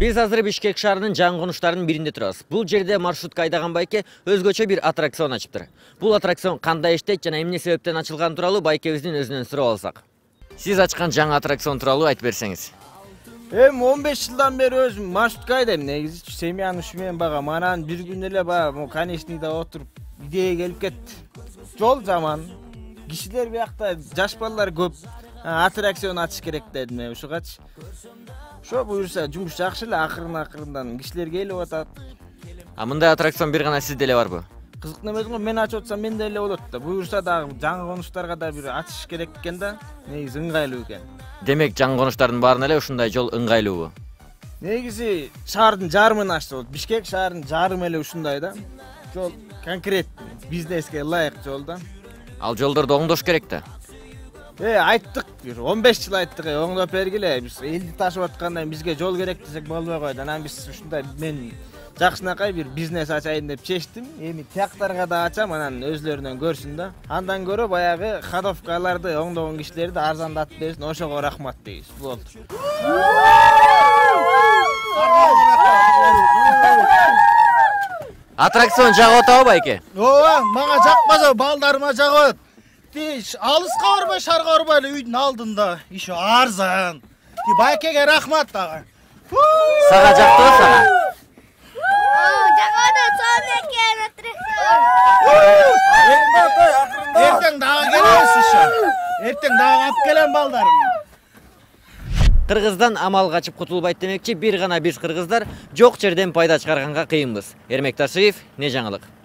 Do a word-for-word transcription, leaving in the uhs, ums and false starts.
Biz hazır Bishkek şarının can konuşlarının birinde turabız. Bul jerde marşrut kaydagan bayke özgöçe bir atraksiyon açıptır. Bul atraksiyon kanday işteyt jana emne sebepten açılgan turaluu bayke bizdin özünden sürüp alsak. Siz açkan жаңы atraksiyon turaluu aytıp berseňiz. Hem on beş yıldan beri özüm marşrut kaydayım. Negizi Semyanın üşümen baga, manan bir gün ele baga, Kaneshni'de oturup ideye gelip ketdi. Jol zaman, kişiler buyakta jaş balalar köp. Atraksiyon açış kerek dedim men uşugaç. Şo buyursa jumuş jaqşı ele akırın-akırından kişiler kelip atat. A mınday atraksiyon bir gana sizde ele barby? Kızık neme dedim, men açıp atsam mende ele bolot da. Buyursa dagı жаңы konuşlarga da bir açış kerek eken da, negizi ыңгайлуу eken. Demek жаңы konuşların barına ele uşunday jol ыңгайлуу. Negizi şaardın jarmyny açtı bol. Bishkek şaarının jarmy ele uşunday da. Jol konkret biznesке ылайык jol da. Ал жолдорду оңдош керек да. E ayttık bir on beş yıl ayttık e oňdap bergile biz eldi taşyp atkandan bizge jol kerek desek bolbay koýdy. Anan biz uşunday men jaşynakay bir biznes açaýyn dep çeşdim. Emi taqtarga da açam anan özlerinden görsün da. Andan görä bayağı kadofkalardy oňdogan kişilerdi arzandatyp bersin. Oşoga rahmat deýiz. Boldu. Atraksiyon jagap atabı bayke. Ova, maňa jakmasa baldaryma jagap. Алыска барбай, шарга барбай эле үйдүн алдында, иши арзан. Байкеге рахмат дагы. Сага жактыбы сага? Жагада сон экен атракцион. Эртең дагы келебиз иши. Эртең дагы алып келем балдарым. Кыргыздан амал качып кутулбайт демекчи, бир гана биз кыргыздар жок жерден пайда чыгарганга кыйынбыз. Эрмек Ташиев, не жаңылык?